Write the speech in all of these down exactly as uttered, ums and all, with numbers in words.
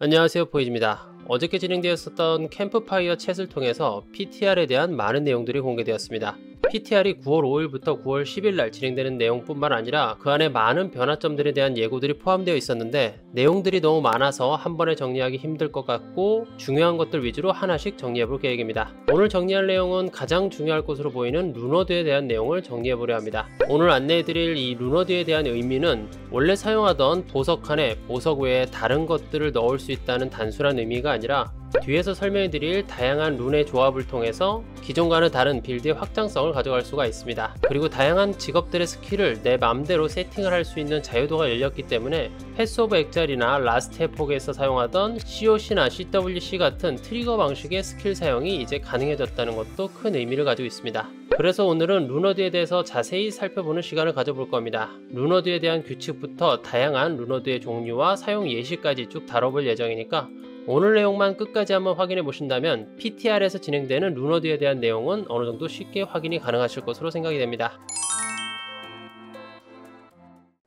안녕하세요, 보이즈입니다. 어저께 진행되었었던 캠프파이어 챗을 통해서 피티알에 대한 많은 내용들이 공개되었습니다. 피티알이 구월 오일부터 구월 십일날 진행되는 내용뿐만 아니라 그 안에 많은 변화점들에 대한 예고들이 포함되어 있었는데, 내용들이 너무 많아서 한 번에 정리하기 힘들 것 같고 중요한 것들 위주로 하나씩 정리해볼 계획입니다. 오늘 정리할 내용은 가장 중요할 것으로 보이는 룬워드에 대한 내용을 정리해보려 합니다. 오늘 안내해드릴 이 룬워드에 대한 의미는 원래 사용하던 보석 칸에 보석 외에 다른 것들을 넣을 수 있다는 단순한 의미가 아니라, 뒤에서 설명해드릴 다양한 룬의 조합을 통해서 기존과는 다른 빌드의 확장성을 가져갈 수가 있습니다. 그리고 다양한 직업들의 스킬을 내 맘대로 세팅을 할 수 있는 자유도가 열렸기 때문에 패스 오브 액자리나 라스트의 폭에서 사용하던 씨오씨나 씨더블유씨 같은 트리거 방식의 스킬 사용이 이제 가능해졌다는 것도 큰 의미를 가지고 있습니다. 그래서 오늘은 룬워드에 대해서 자세히 살펴보는 시간을 가져볼 겁니다. 룬워드에 대한 규칙부터 다양한 룬워드의 종류와 사용 예시까지 쭉 다뤄볼 예정이니까 오늘 내용만 끝까지 한번 확인해 보신다면 피티알에서 진행되는 룬워드에 대한 내용은 어느정도 쉽게 확인이 가능하실 것으로 생각이 됩니다.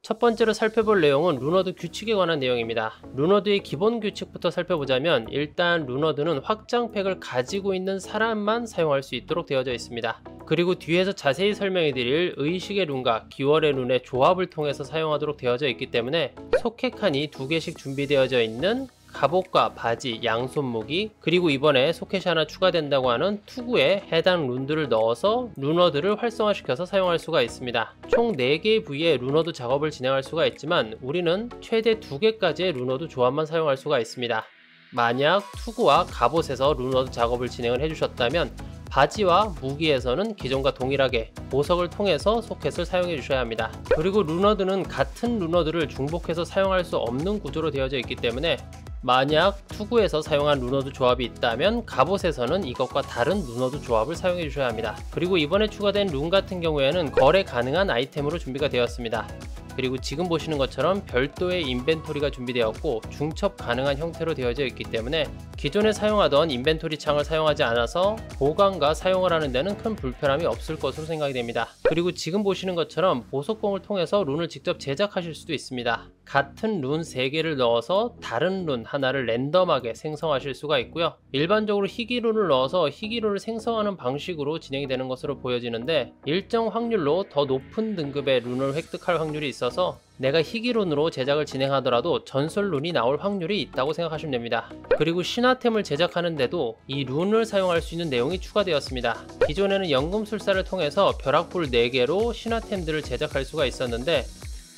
첫 번째로 살펴볼 내용은 룬워드 규칙에 관한 내용입니다. 룬워드의 기본 규칙부터 살펴보자면, 일단 룬워드는 확장팩을 가지고 있는 사람만 사용할 수 있도록 되어져 있습니다. 그리고 뒤에서 자세히 설명해드릴 의식의 룬과 기월의 룬의 조합을 통해서 사용하도록 되어져 있기 때문에 소켓칸이 두 개씩 준비되어져 있는 갑옷과 바지, 양손무기, 그리고 이번에 소켓이 하나 추가된다고 하는 투구에 해당 룬들을 넣어서 룬워드를 활성화시켜서 사용할 수가 있습니다. 총 네 개의 부위에 룬워드 작업을 진행할 수가 있지만 우리는 최대 두 개까지의 룬워드 조합만 사용할 수가 있습니다. 만약 투구와 갑옷에서 룬워드 작업을 진행을 해주셨다면 바지와 무기에서는 기존과 동일하게 보석을 통해서 소켓을 사용해 주셔야 합니다. 그리고 룬워드는 같은 룬워드를 중복해서 사용할 수 없는 구조로 되어져 있기 때문에 만약 투구에서 사용한 룬워드 조합이 있다면 갑옷에서는 이것과 다른 룬워드 조합을 사용해 주셔야 합니다. 그리고 이번에 추가된 룬 같은 경우에는 거래 가능한 아이템으로 준비가 되었습니다. 그리고 지금 보시는 것처럼 별도의 인벤토리가 준비되었고 중첩 가능한 형태로 되어져 있기 때문에 기존에 사용하던 인벤토리 창을 사용하지 않아서 보관과 사용을 하는 데는 큰 불편함이 없을 것으로 생각이 됩니다. 그리고 지금 보시는 것처럼 보석공을 통해서 룬을 직접 제작하실 수도 있습니다. 같은 룬 세 개를 넣어서 다른 룬 하나를 랜덤하게 생성하실 수가 있고요. 일반적으로 희귀룬을 넣어서 희귀룬을 생성하는 방식으로 진행이 되는 것으로 보여지는데, 일정 확률로 더 높은 등급의 룬을 획득할 확률이 있습니다. 있어서 내가 희귀룬으로 제작을 진행하더라도 전설룬이 나올 확률이 있다고 생각하시면 됩니다. 그리고 신화템을 제작하는데도 이 룬을 사용할 수 있는 내용이 추가되었습니다. 기존에는 연금술사를 통해서 벼락불 네 개로 신화템들을 제작할 수가 있었는데,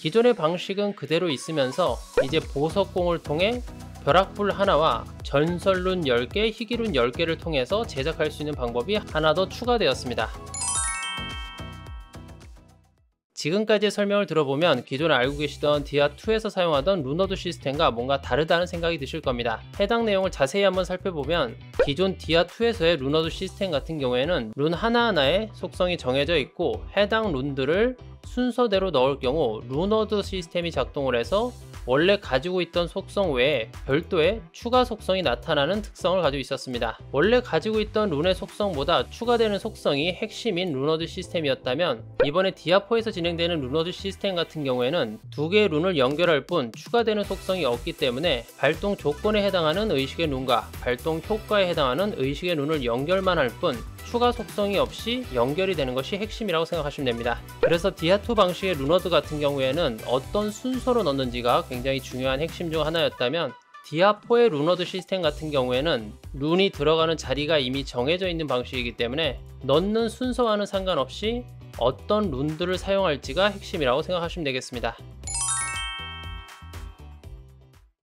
기존의 방식은 그대로 있으면서 이제 보석공을 통해 벼락불 하나와 전설룬 열 개, 희귀룬 열 개를 통해서 제작할 수 있는 방법이 하나 더 추가되었습니다. 지금까지의 설명을 들어보면 기존에 알고 계시던 디아 투에서 사용하던 룬워드 시스템과 뭔가 다르다는 생각이 드실 겁니다. 해당 내용을 자세히 한번 살펴보면, 기존 디아 투에서의 룬워드 시스템 같은 경우에는 룬 하나하나에 속성이 정해져 있고 해당 룬들을 순서대로 넣을 경우 룬워드 시스템이 작동을 해서 원래 가지고 있던 속성 외에 별도의 추가 속성이 나타나는 특성을 가지고 있었습니다. 원래 가지고 있던 룬의 속성보다 추가되는 속성이 핵심인 룬워드 시스템이었다면, 이번에 디아 포에서 진행되는 룬워드 시스템 같은 경우에는 두 개의 룬을 연결할 뿐 추가되는 속성이 없기 때문에 발동 조건에 해당하는 의식의 룬과 발동 효과에 해당하는 의식의 룬을 연결만 할 뿐 추가 속성이 없이 연결이 되는 것이 핵심이라고 생각하시면 됩니다. 그래서 디아 투 방식의 룬워드 같은 경우에는 어떤 순서로 넣는지가 굉장히 중요한 핵심 중 하나였다면, 디아 포의 룬워드 시스템 같은 경우에는 룬이 들어가는 자리가 이미 정해져 있는 방식이기 때문에 넣는 순서와는 상관없이 어떤 룬들을 사용할지가 핵심이라고 생각하시면 되겠습니다.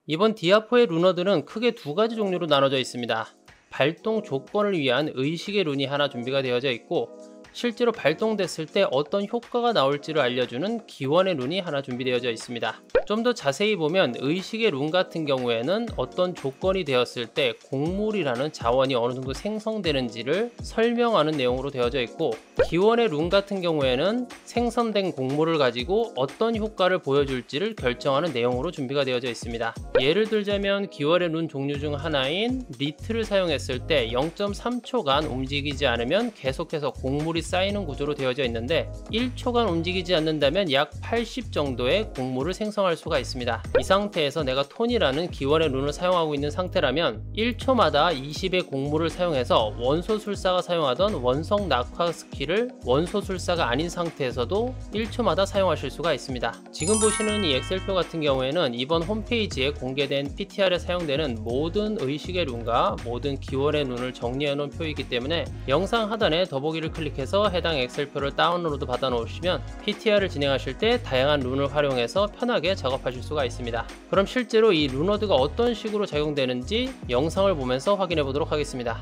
이번 디아 포의 룬워드는 크게 두 가지 종류로 나눠져 있습니다. 발동 조건을 위한 의식의 룬이 하나 준비가 되어져 있고, 실제로 발동됐을 때 어떤 효과가 나올지를 알려주는 기원의 룬이 하나 준비되어져 있습니다. 좀 더 자세히 보면 의식의 룬 같은 경우에는 어떤 조건이 되었을 때 곡물이라는 자원이 어느 정도 생성되는지를 설명하는 내용으로 되어져 있고, 기원의 룬 같은 경우에는 생성된 곡물을 가지고 어떤 효과를 보여줄지를 결정하는 내용으로 준비가 되어져 있습니다. 예를 들자면 기원의 룬 종류 중 하나인 리트를 사용했을 때 영점 삼 초간 움직이지 않으면 계속해서 곡물이 곡물이 쌓이는 구조로 되어져 있는데 일 초간 움직이지 않는다면 약 팔십 정도의 곡물을 생성할 수가 있습니다. 이 상태에서 내가 톤이라는 기원의 룬을 사용하고 있는 상태라면 일 초마다 이십의 곡물을 사용해서 원소술사가 사용하던 원성 낙화 스킬을 원소술사가 아닌 상태에서도 일 초마다 사용하실 수가 있습니다. 지금 보시는 이 엑셀표 같은 경우에는 이번 홈페이지에 공개된 피티알에 사용되는 모든 의식의 룬과 모든 기원의 룬을 정리해 놓은 표이기 때문에 영상 하단에 더보기를 클릭해서 해당 엑셀표를 다운로드 받아 놓으시면 피티알을 진행하실 때 다양한 룬을 활용해서 편하게 작업하실 수가 있습니다. 그럼 실제로 이 룬워드가 어떤 식으로 작용되는지 영상을 보면서 확인해 보도록 하겠습니다.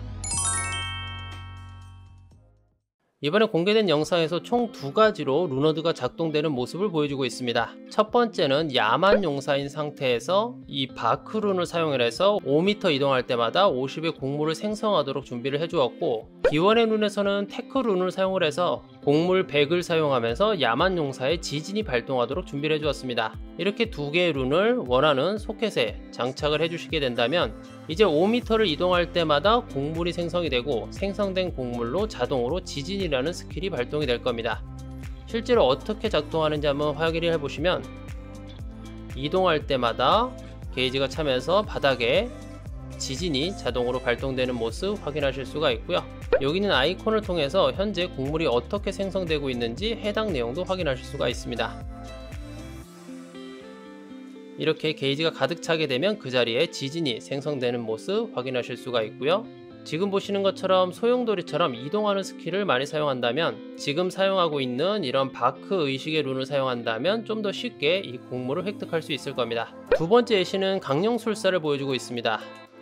이번에 공개된 영상에서 총 두 가지로 룬워드가 작동되는 모습을 보여주고 있습니다. 첫 번째는 야만 용사인 상태에서 이 바크룬을 사용해서 오 미터 이동할 때마다 오십의 곡물을 생성하도록 준비를 해주었고, 기원의 룬에서는 테크룬을 사용해서 곡물 백을 사용하면서 야만 용사의 지진이 발동하도록 준비를 해주었습니다. 이렇게 두 개의 룬을 원하는 소켓에 장착을 해주시게 된다면 이제 오 미터를 이동할 때마다 곡물이 생성이 되고 생성된 곡물로 자동으로 지진이라는 스킬이 발동이 될 겁니다. 실제로 어떻게 작동하는지 한번 확인을 해보시면 이동할 때마다 게이지가 차면서 바닥에 지진이 자동으로 발동되는 모습 확인하실 수가 있고요. 여기는 아이콘을 통해서 현재 곡물이 어떻게 생성되고 있는지 해당 내용도 확인하실 수가 있습니다. 이렇게 게이지가 가득 차게 되면 그 자리에 지진이 생성되는 모습 확인하실 수가 있고요. 지금 보시는 것처럼 소용돌이처럼 이동하는 스킬을 많이 사용한다면, 지금 사용하고 있는 이런 바크 의식의 룬을 사용한다면 좀 더 쉽게 이 곡물을 획득할 수 있을 겁니다. 두 번째 예시는 강령술사를 보여주고 있습니다.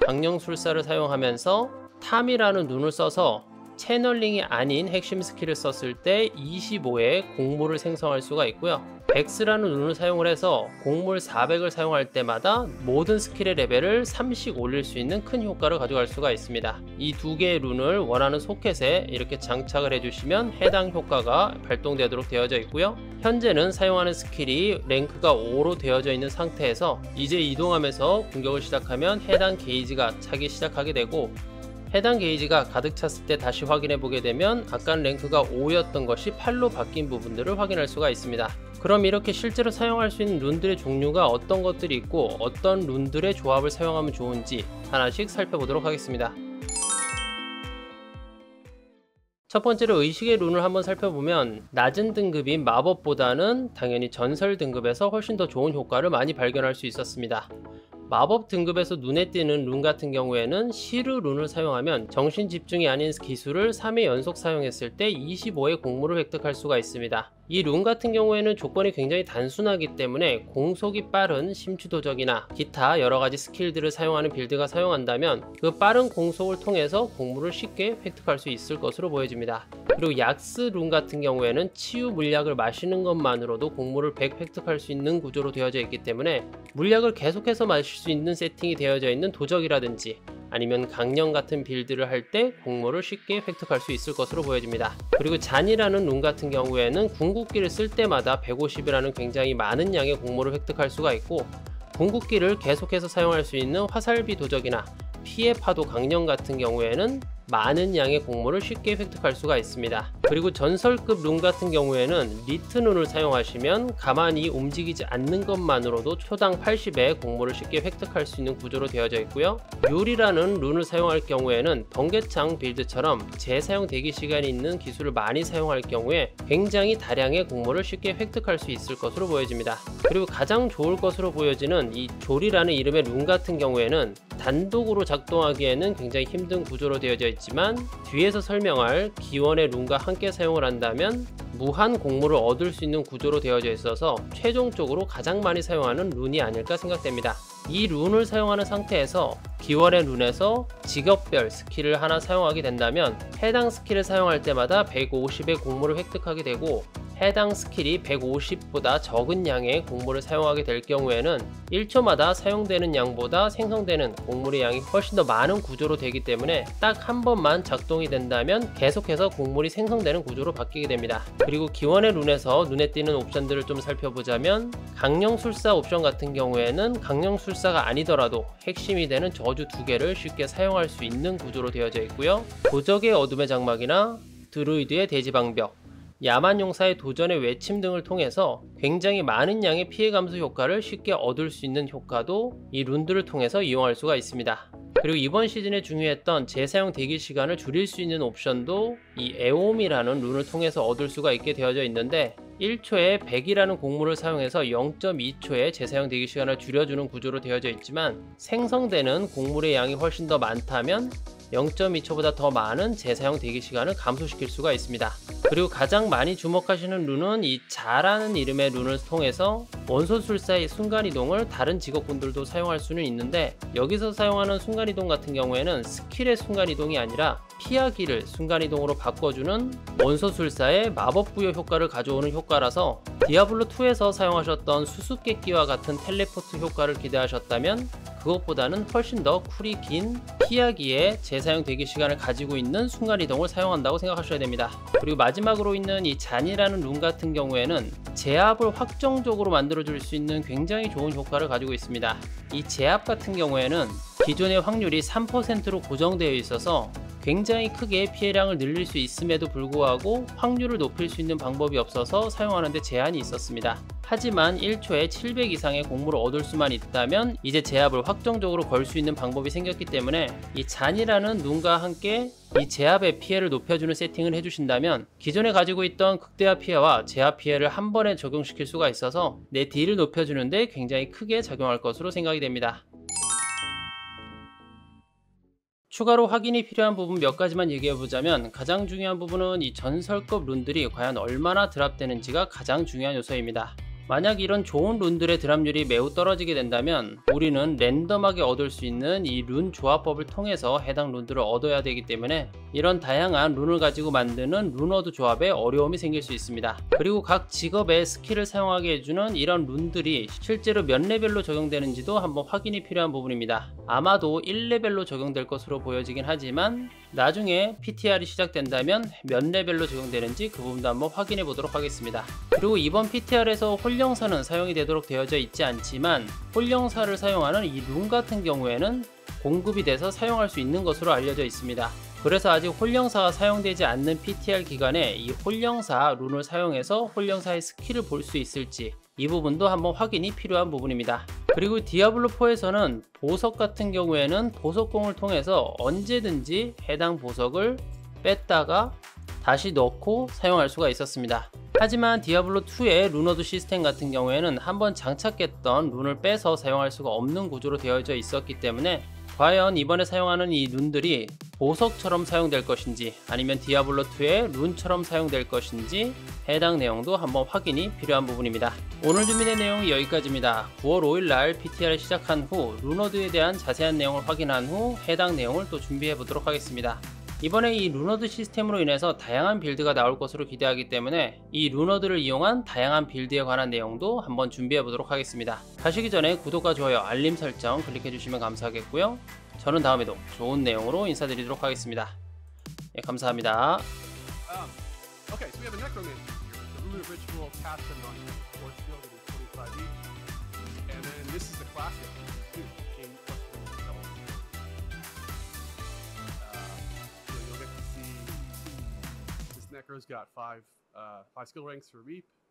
강령술사를 사용하면서 탐이라는 룬을 써서 채널링이 아닌 핵심 스킬을 썼을 때 이십오의 곡물을 생성할 수가 있고요. 백스라는 룬을 사용을 해서 곡물 사백을 사용할 때마다 모든 스킬의 레벨을 삼씩 올릴 수 있는 큰 효과를 가져갈 수가 있습니다. 이 두 개의 룬을 원하는 소켓에 이렇게 장착을 해주시면 해당 효과가 발동되도록 되어져 있고요. 현재는 사용하는 스킬이 랭크가 오로 되어져 있는 상태에서 이제 이동하면서 공격을 시작하면 해당 게이지가 차기 시작하게 되고, 해당 게이지가 가득 찼을 때 다시 확인해 보게 되면 아까 랭크가 오였던 것이 팔로 바뀐 부분들을 확인할 수가 있습니다. 그럼 이렇게 실제로 사용할 수 있는 룬들의 종류가 어떤 것들이 있고 어떤 룬들의 조합을 사용하면 좋은지 하나씩 살펴보도록 하겠습니다. 첫 번째로 의식의 룬을 한번 살펴보면 낮은 등급인 마법보다는 당연히 전설 등급에서 훨씬 더 좋은 효과를 많이 발견할 수 있었습니다. 마법 등급에서 눈에 띄는 룬 같은 경우에는 시르 룬을 사용하면 정신 집중이 아닌 기술을 삼회 연속 사용했을 때 이십오의 공물을 획득할 수가 있습니다. 이 룬 같은 경우에는 조건이 굉장히 단순하기 때문에 공속이 빠른 심추도적이나 기타 여러가지 스킬들을 사용하는 빌드가 사용한다면 그 빠른 공속을 통해서 공물을 쉽게 획득할 수 있을 것으로 보여집니다. 그리고 약스 룬 같은 경우에는 치유 물약을 마시는 것만으로도 공물을 백 획득할 수 있는 구조로 되어져 있기 때문에 물약을 계속해서 마시 수 있는 세팅이 되어져 있는 도적이라든지 아니면 강령 같은 빌드를 할 때 곡물을 쉽게 획득할 수 있을 것으로 보여집니다. 그리고 잔이라는 룬 같은 경우에는 궁극기를 쓸 때마다 백오십이라는 굉장히 많은 양의 곡물을 획득할 수가 있고, 궁극기를 계속해서 사용할 수 있는 화살비 도적이나 피해 파도 강령 같은 경우에는 많은 양의 곡물을 쉽게 획득할 수가 있습니다. 그리고 전설급 룬 같은 경우에는 리트 룬을 사용하시면 가만히 움직이지 않는 것만으로도 초당 팔십의 곡물을 쉽게 획득할 수 있는 구조로 되어져 있고요. 요리라는 룬을 사용할 경우에는 번개창 빌드처럼 재사용 대기 시간이 있는 기술을 많이 사용할 경우에 굉장히 다량의 곡물을 쉽게 획득할 수 있을 것으로 보여집니다. 그리고 가장 좋을 것으로 보여지는 이 조리라는 이름의 룬 같은 경우에는 단독으로 작동하기에는 굉장히 힘든 구조로 되어져 있습니다. 있지만 뒤에서 설명할 기원의 룬과 함께 사용을 한다면 무한 곡물을 얻을 수 있는 구조로 되어져 있어서 최종적으로 가장 많이 사용하는 룬이 아닐까 생각됩니다. 이 룬을 사용하는 상태에서 기원의 룬에서 직업별 스킬을 하나 사용하게 된다면 해당 스킬을 사용할 때마다 백오십의 곡물을 획득하게 되고, 해당 스킬이 백오십보다 적은 양의 곡물을 사용하게 될 경우에는 일 초마다 사용되는 양보다 생성되는 곡물의 양이 훨씬 더 많은 구조로 되기 때문에 딱 한 번만 작동이 된다면 계속해서 곡물이 생성되는 구조로 바뀌게 됩니다. 그리고 기원의 룬에서 눈에 띄는 옵션들을 좀 살펴보자면, 강령술사 옵션 같은 경우에는 강령술사가 아니더라도 핵심이 되는 저주 두 개를 쉽게 사용할 수 있는 구조로 되어져 있고요. 도적의 어둠의 장막이나 드루이드의 대지방벽, 야만용사의 도전의 외침 등을 통해서 굉장히 많은 양의 피해 감소 효과를 쉽게 얻을 수 있는 효과도 이 룬들을 통해서 이용할 수가 있습니다. 그리고 이번 시즌에 중요했던 재사용 대기 시간을 줄일 수 있는 옵션도 이 에옴이라는 룬을 통해서 얻을 수가 있게 되어져 있는데, 일 초에 백이라는 공물을 사용해서 영 점 이 초의 재사용 대기 시간을 줄여주는 구조로 되어져 있지만, 생성되는 공물의 양이 훨씬 더 많다면 영 점 이 초보다 더 많은 재사용 대기 시간을 감소시킬 수가 있습니다. 그리고 가장 많이 주목하시는 룬은 이 자라는 이름의 룬을 통해서 원소술사의 순간이동을 다른 직업군들도 사용할 수는 있는데, 여기서 사용하는 순간이동 같은 경우에는 스킬의 순간이동이 아니라 피하기를 순간이동으로 바꿔주는 원소술사의 마법 부여 효과를 가져오는 효과라서, 디아블로 투에서 사용하셨던 수수께끼와 같은 텔레포트 효과를 기대하셨다면 그것보다는 훨씬 더 쿨이 긴 피하기에 재사용 대기 시간을 가지고 있는 순간이동을 사용한다고 생각하셔야 됩니다. 그리고 마지막으로 있는 이 잔이라는 룬 같은 경우에는 제압을 확정적으로 만들어줄 수 있는 굉장히 좋은 효과를 가지고 있습니다. 이 제압 같은 경우에는 기존의 확률이 삼 퍼센트로 고정되어 있어서 굉장히 크게 피해량을 늘릴 수 있음에도 불구하고 확률을 높일 수 있는 방법이 없어서 사용하는데 제한이 있었습니다. 하지만 일 초에 칠백 이상의 공물을 얻을 수만 있다면 이제 제압을 확정적으로 걸 수 있는 방법이 생겼기 때문에 이 잔이라는 룬과 함께 이 제압의 피해를 높여주는 세팅을 해주신다면 기존에 가지고 있던 극대화 피해와 제압 피해를 한 번에 적용시킬 수가 있어서 내 딜을 높여주는데 굉장히 크게 작용할 것으로 생각이 됩니다. 추가로 확인이 필요한 부분 몇 가지만 얘기해보자면, 가장 중요한 부분은 이 전설급 룬들이 과연 얼마나 드랍되는지가 가장 중요한 요소입니다. 만약 이런 좋은 룬들의 드랍률이 매우 떨어지게 된다면 우리는 랜덤하게 얻을 수 있는 이 룬 조합법을 통해서 해당 룬들을 얻어야 되기 때문에 이런 다양한 룬을 가지고 만드는 룬워드 조합에 어려움이 생길 수 있습니다. 그리고 각 직업의 스킬을 사용하게 해주는 이런 룬들이 실제로 몇 레벨로 적용되는지도 한번 확인이 필요한 부분입니다. 아마도 일 레벨로 적용될 것으로 보여지긴 하지만 나중에 피티알이 시작된다면 몇 레벨로 적용되는지 그 부분도 한번 확인해 보도록 하겠습니다. 그리고 이번 피티알에서 홀령사는 사용이 되도록 되어져 있지 않지만, 홀령사를 사용하는 이 룬 같은 경우에는 공급이 돼서 사용할 수 있는 것으로 알려져 있습니다. 그래서 아직 홀령사가 사용되지 않는 피티알 기간에 이 홀령사 룬을 사용해서 홀령사의 스킬을 볼 수 있을지 이 부분도 한번 확인이 필요한 부분입니다. 그리고 디아블로 포에서는 보석 같은 경우에는 보석공을 통해서 언제든지 해당 보석을 뺐다가 다시 넣고 사용할 수가 있었습니다. 하지만 디아블로 투의 룬워드 시스템 같은 경우에는 한번 장착했던 룬을 빼서 사용할 수가 없는 구조로 되어져 있었기 때문에 과연 이번에 사용하는 이 룬들이 보석처럼 사용될 것인지 아니면 디아블로 투의 룬처럼 사용될 것인지 해당 내용도 한번 확인이 필요한 부분입니다. 오늘 준비된 내용이 여기까지입니다. 구월 오일날 피티알을 시작한 후 룬워드에 대한 자세한 내용을 확인한 후 해당 내용을 또 준비해 보도록 하겠습니다. 이번에 이 룬워드 시스템으로 인해서 다양한 빌드가 나올 것으로 기대하기 때문에 이 룬워드를 이용한 다양한 빌드에 관한 내용도 한번 준비해 보도록 하겠습니다. 가시기 전에 구독과 좋아요, 알림 설정 클릭해 주시면 감사하겠고요. 저는 다음에도 좋은 내용으로 인사드리도록 하겠습니다. 예, 감사합니다. Um, okay, so we have a necro mage here. The rune of ritual cast and run for field in twenty-five E. And then this is the classic too. Game plus the level. Uh, so you'll get to see this necro's got five uh, five skill ranks for reap.